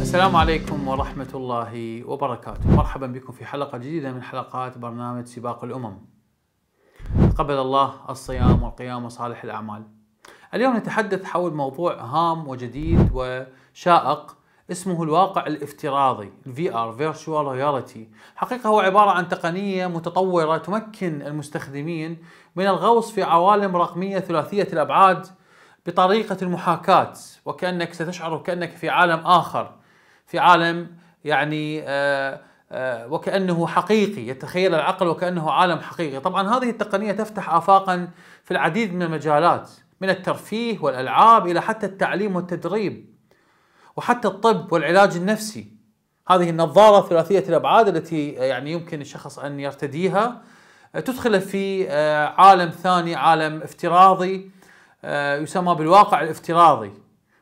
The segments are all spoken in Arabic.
السلام عليكم ورحمة الله وبركاته. مرحبا بكم في حلقة جديدة من حلقات برنامج سباق الأمم. تقبل الله الصيام والقيام وصالح الأعمال. اليوم نتحدث حول موضوع هام وجديد وشائق اسمه الواقع الافتراضي، VR Virtual Reality. حقيقة هو عبارة عن تقنية متطورة تمكن المستخدمين من الغوص في عوالم رقمية ثلاثية الأبعاد بطريقة المحاكاة، وكأنك ستشعر كأنك في عالم آخر، في عالم يعني وكأنه حقيقي، يتخيل العقل وكأنه عالم حقيقي. طبعا هذه التقنية تفتح آفاقا في العديد من المجالات، من الترفيه والألعاب إلى حتى التعليم والتدريب وحتى الطب والعلاج النفسي. هذه النظارة ثلاثية الأبعاد التي يعني يمكن الشخص أن يرتديها تدخل في عالم ثاني، عالم افتراضي يسمى بالواقع الافتراضي،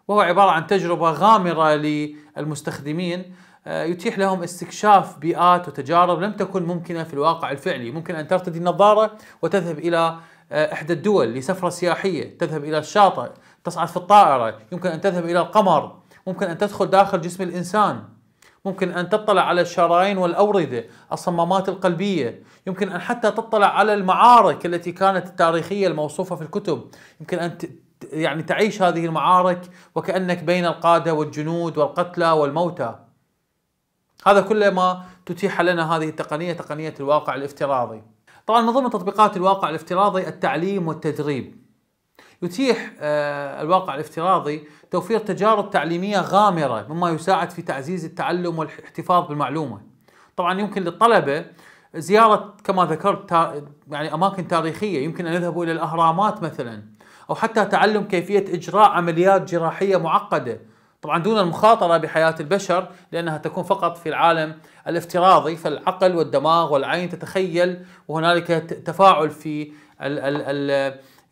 وهو عبارة عن تجربة غامرة للمستخدمين يتيح لهم استكشاف بيئات وتجارب لم تكن ممكنة في الواقع الفعلي. ممكن أن ترتدي النظارة وتذهب إلى إحدى الدول لسفرة سياحية، تذهب إلى الشاطئ، تصعد في الطائرة، يمكن أن تذهب إلى القمر، ممكن أن تدخل داخل جسم الإنسان، ممكن أن تطلع على الشرايين والأوردة، الصمامات القلبية، يمكن أن حتى تطلع على المعارك التي كانت التاريخية الموصوفة في الكتب. يمكن أن يعني تعيش هذه المعارك وكأنك بين القادة والجنود والقتلى والموتى. هذا كل ما تتيح لنا هذه التقنية، تقنية الواقع الافتراضي. طبعا من ضمن تطبيقات الواقع الافتراضي التعليم والتدريب. يتيح الواقع الافتراضي توفير تجارب تعليمية غامرة مما يساعد في تعزيز التعلم والاحتفاظ بالمعلومة. طبعا يمكن للطلبة زيارة كما ذكرت يعني أماكن تاريخية، يمكن أن يذهبوا إلى الأهرامات مثلا، أو حتى تعلم كيفية إجراء عمليات جراحية معقدة، طبعا دون المخاطرة بحياة البشر لأنها تكون فقط في العالم الافتراضي. فالعقل والدماغ والعين تتخيل، وهنالك تفاعل في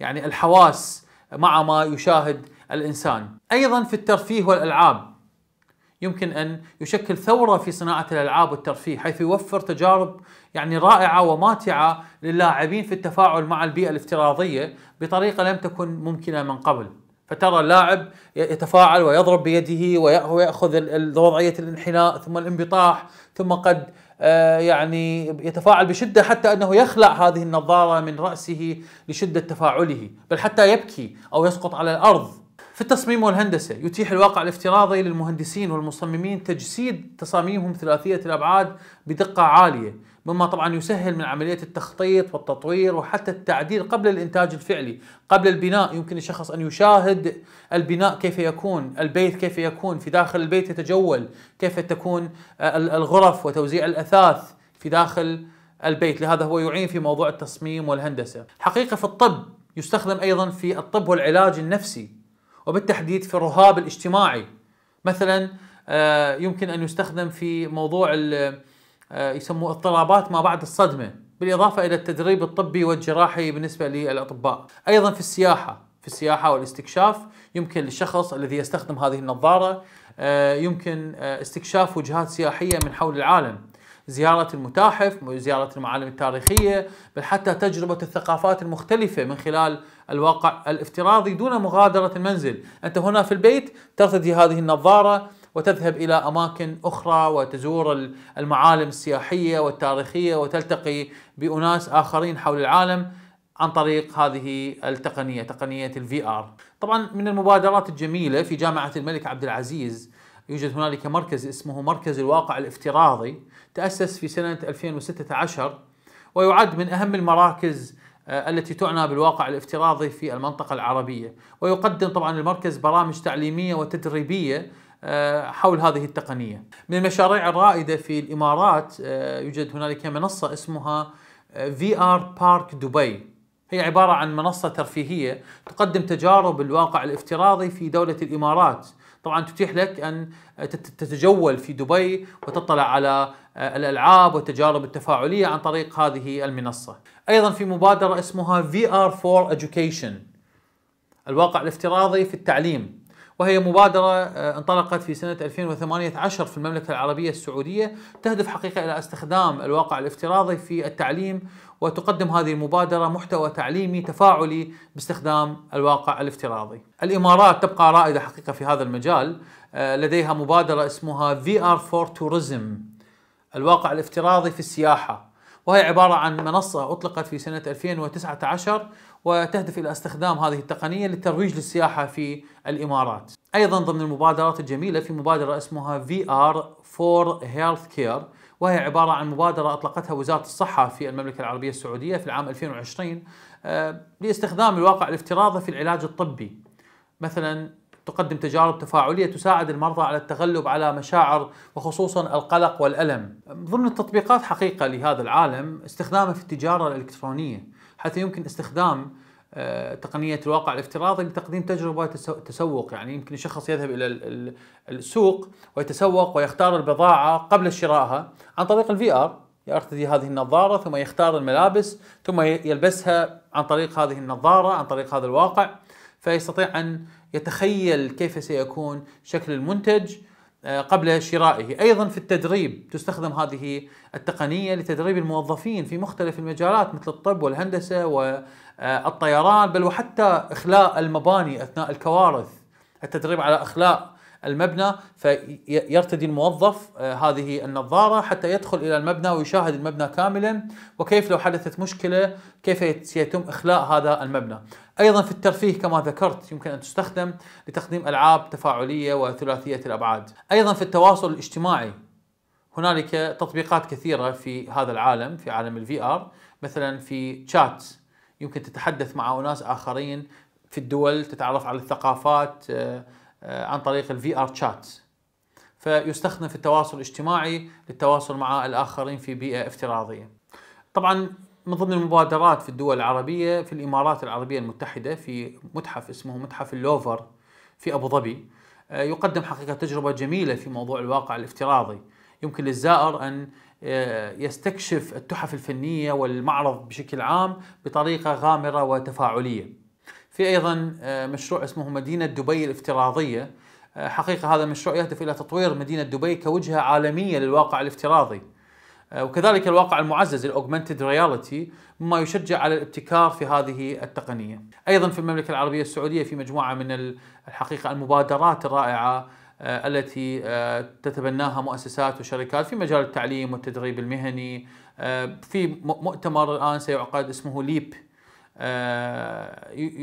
يعني الحواس مع ما يشاهد الإنسان. أيضا في الترفيه والألعاب، يمكن أن يشكل ثورة في صناعة الألعاب والترفيه، حيث يوفر تجارب يعني رائعة وماتعة للاعبين في التفاعل مع البيئة الافتراضية بطريقة لم تكن ممكنة من قبل. فترى اللاعب يتفاعل ويضرب بيده ويأخذ وضعية الانحناء ثم الانبطاح، ثم قد يعني يتفاعل بشدة حتى أنه يخلع هذه النظارة من رأسه لشدة تفاعله، بل حتى يبكي أو يسقط على الأرض. في التصميم والهندسة، يتيح الواقع الافتراضي للمهندسين والمصممين تجسيد تصاميمهم ثلاثية الأبعاد بدقة عالية، مما طبعا يسهل من عملية التخطيط والتطوير وحتى التعديل قبل الإنتاج الفعلي، قبل البناء. يمكن الشخص أن يشاهد البناء كيف يكون، البيت كيف يكون، في داخل البيت يتجول، كيف تكون الغرف وتوزيع الأثاث في داخل البيت. لهذا هو يعين في موضوع التصميم والهندسة. حقيقة في الطب، يستخدم أيضا في الطب والعلاج النفسي، وبالتحديد في الرهاب الاجتماعي. مثلا يمكن أن يستخدم في موضوع يسموه اضطرابات ما بعد الصدمة، بالإضافة إلى التدريب الطبي والجراحي بالنسبة للأطباء. أيضا في السياحة، في السياحة والاستكشاف، يمكن للشخص الذي يستخدم هذه النظارة يمكن استكشاف وجهات سياحية من حول العالم، زيارة المتاحف وزيارة المعالم التاريخية، بل حتى تجربة الثقافات المختلفة من خلال الواقع الافتراضي دون مغادرة المنزل. أنت هنا في البيت ترتدي هذه النظارة وتذهب إلى أماكن أخرى وتزور المعالم السياحية والتاريخية وتلتقي بأناس آخرين حول العالم عن طريق هذه التقنية، تقنية VR. طبعا من المبادرات الجميلة في جامعة الملك عبد العزيز يوجد هنالك مركز اسمه مركز الواقع الافتراضي، تأسس في سنة 2016 ويعد من أهم المراكز التي تعنى بالواقع الافتراضي في المنطقة العربية. ويقدم طبعا المركز برامج تعليمية وتدريبية حول هذه التقنية. من المشاريع الرائدة في الإمارات يوجد هنالك منصة اسمها VR Park Dubai. هي عبارة عن منصة ترفيهية تقدم تجارب الواقع الافتراضي في دولة الإمارات. طبعا تتيح لك أن تتجول في دبي وتطلع على الألعاب والتجارب التفاعلية عن طريق هذه المنصة. أيضا في مبادرة اسمها VR for Education، الواقع الافتراضي في التعليم، وهي مبادرة انطلقت في سنة 2018 في المملكة العربية السعودية، تهدف حقيقة إلى استخدام الواقع الافتراضي في التعليم، وتقدم هذه المبادرة محتوى تعليمي تفاعلي باستخدام الواقع الافتراضي. الإمارات تبقى رائدة حقيقة في هذا المجال، لديها مبادرة اسمها VR for Tourism، الواقع الافتراضي في السياحة، وهي عبارة عن منصة أطلقت في سنة 2019 وتهدف إلى استخدام هذه التقنية للترويج للسياحة في الإمارات. أيضا ضمن المبادرات الجميلة في مبادرة اسمها VR for Healthcare، وهي عبارة عن مبادرة أطلقتها وزارة الصحة في المملكة العربية السعودية في العام 2020 لاستخدام الواقع الافتراضي في العلاج الطبي. مثلا تقدم تجارب تفاعلية تساعد المرضى على التغلب على مشاعر وخصوصا القلق والألم. ضمن التطبيقات حقيقة لهذا العالم استخدامه في التجارة الإلكترونية، حيث يمكن استخدام تقنية الواقع الافتراضي لتقديم تجربة تسوق. يعني يمكن الشخص يذهب إلى السوق ويتسوق ويختار البضاعة قبل شرائها عن طريق الفي آر، يرتدي هذه النظارة ثم يختار الملابس ثم يلبسها عن طريق هذه النظارة، عن طريق هذا الواقع، فيستطيع أن يتخيل كيف سيكون شكل المنتج قبل شرائه. أيضا في التدريب تستخدم هذه التقنية لتدريب الموظفين في مختلف المجالات مثل الطب والهندسة والطيران، بل وحتى إخلاء المباني أثناء الكوارث، التدريب على إخلاء المبنى، فيرتدي الموظف هذه النظارة حتى يدخل إلى المبنى ويشاهد المبنى كاملا، وكيف لو حدثت مشكلة كيف سيتم إخلاء هذا المبنى. أيضا في الترفيه كما ذكرت يمكن أن تستخدم لتقديم ألعاب تفاعلية وثلاثية الأبعاد. أيضا في التواصل الاجتماعي هنالك تطبيقات كثيرة في هذا العالم، في عالم الفي آر، مثلا في تشات يمكن تتحدث مع أناس آخرين في الدول، تتعرف على الثقافات عن طريق الفي ار شات، فيستخدم في التواصل الاجتماعي للتواصل مع الآخرين في بيئة افتراضية. طبعا من ضمن المبادرات في الدول العربية، في الإمارات العربية المتحدة في متحف اسمه متحف اللوفر في أبو ظبي، يقدم حقيقة تجربة جميلة في موضوع الواقع الافتراضي. يمكن للزائر أن يستكشف التحف الفنية والمعرض بشكل عام بطريقة غامرة وتفاعلية. في أيضا مشروع اسمه مدينة دبي الافتراضية، حقيقة هذا المشروع يهدف إلى تطوير مدينة دبي كوجهة عالمية للواقع الافتراضي، وكذلك الواقع المعزز الأوغمنتد رياليتي، مما يشجع على الابتكار في هذه التقنية. أيضا في المملكة العربية السعودية في مجموعة من الحقيقة المبادرات الرائعة التي تتبناها مؤسسات وشركات في مجال التعليم والتدريب المهني. في مؤتمر الآن سيعقد اسمه ليب،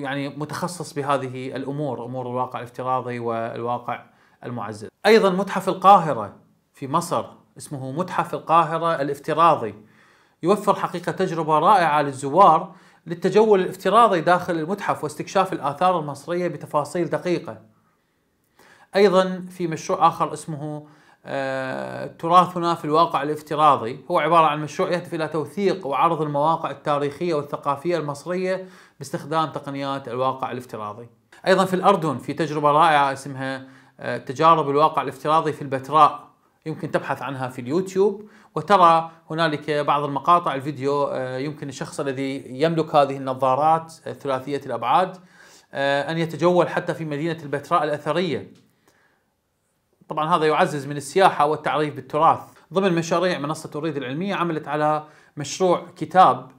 يعني متخصص بهذه الأمور، أمور الواقع الافتراضي والواقع المعزز. أيضا متحف القاهرة في مصر اسمه متحف القاهرة الافتراضي، يوفر حقيقة تجربة رائعة للزوار للتجول الافتراضي داخل المتحف واستكشاف الآثار المصرية بتفاصيل دقيقة. أيضا في مشروع آخر اسمه تراثنا في الواقع الافتراضي، هو عبارة عن مشروع يهدف إلى توثيق وعرض المواقع التاريخية والثقافية المصرية باستخدام تقنيات الواقع الافتراضي. أيضا في الأردن في تجربة رائعة اسمها تجارب الواقع الافتراضي في البتراء، يمكن تبحث عنها في اليوتيوب وترى هنالك بعض المقاطع الفيديو، يمكن الشخص الذي يملك هذه النظارات ثلاثية الأبعاد أن يتجول حتى في مدينة البتراء الأثرية. طبعا هذا يعزز من السياحة والتعريف بالتراث. ضمن مشاريع منصة أريد العلمية عملت على مشروع كتاب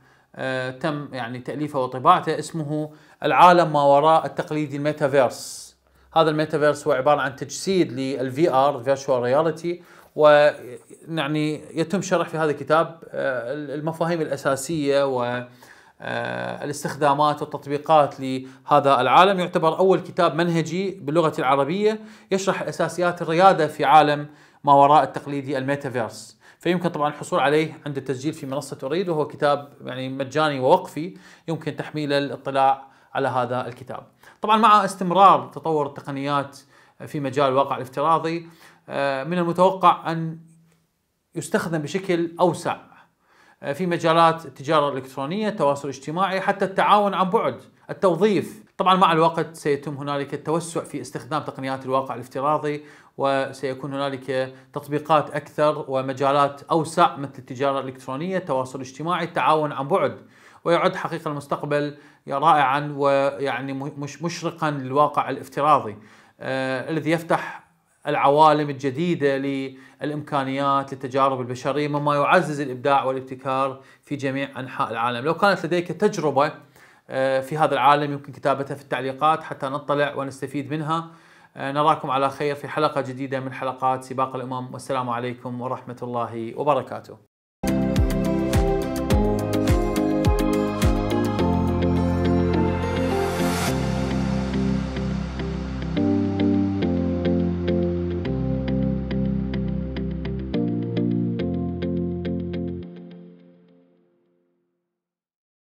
تم يعني تأليفه وطباعته اسمه العالم ما وراء التقليدي الميتافيرس. هذا الميتافيرس هو عبارة عن تجسيد للفي ار فيرتشوال رياليتي، ويعني يتم شرح في هذا الكتاب المفاهيم الأساسية والاستخدامات والتطبيقات لهذا العالم. يعتبر أول كتاب منهجي باللغة العربية يشرح أساسيات الريادة في عالم ما وراء التقليدي الميتافيرس، فيمكن طبعا الحصول عليه عند التسجيل في منصة أريد، وهو كتاب يعني مجاني ووقفي، يمكن تحميل الاطلاع على هذا الكتاب. طبعا مع استمرار تطور التقنيات في مجال الواقع الافتراضي من المتوقع أن يستخدم بشكل أوسع في مجالات التجارة الإلكترونية، التواصل الاجتماعي، حتى التعاون عن بعد، التوظيف. طبعا مع الوقت سيتم هنالك التوسع في استخدام تقنيات الواقع الافتراضي، وسيكون هنالك تطبيقات أكثر ومجالات أوسع مثل التجارة الإلكترونية، التواصل الاجتماعي، التعاون عن بعد. ويعد حقيقة المستقبل رائعا ويعني مشرقا للواقع الافتراضي. الذي يفتح العوالم الجديدة للإمكانيات للتجارب البشرية، مما يعزز الإبداع والابتكار في جميع أنحاء العالم. لو كانت لديك تجربة في هذا العالم يمكن كتابتها في التعليقات حتى نطلع ونستفيد منها. نراكم على خير في حلقة جديدة من حلقات سباق الأمم، والسلام عليكم ورحمة الله وبركاته.